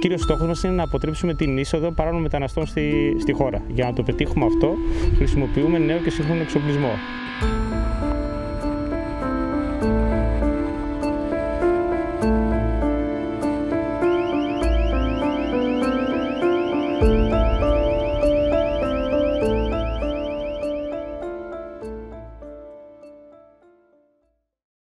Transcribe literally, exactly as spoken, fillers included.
Κύριος στόχος μας είναι να αποτρέψουμε την είσοδο παράνομων μεταναστών στη, στη χώρα. Για να το πετύχουμε αυτό, χρησιμοποιούμε νέο και σύγχρονο εξοπλισμό.